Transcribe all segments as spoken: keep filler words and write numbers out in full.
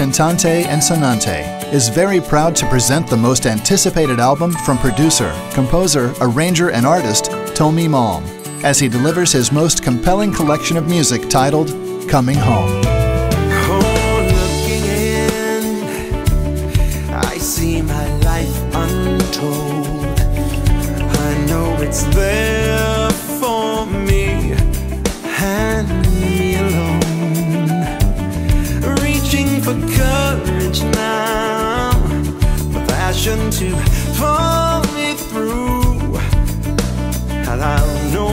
Contante and Sonante is very proud to present the most anticipated album from producer, composer, arranger, and artist Tomi Malm, as he delivers his most compelling collection of music titled Coming Home. Oh, looking in, I see my life untold. I know it's there for me and me alone. Reaching for courage now, the passion to pull me through. And I'll know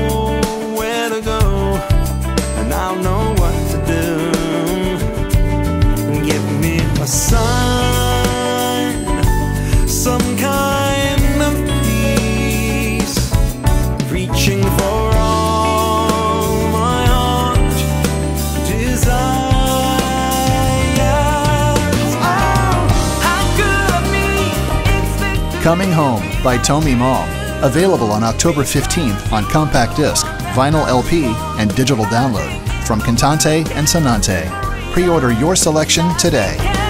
Coming Home by Tomi Malm, available on October fifteenth on compact disc, vinyl L P, and digital download from Contante and Sonante. Pre-order your selection today.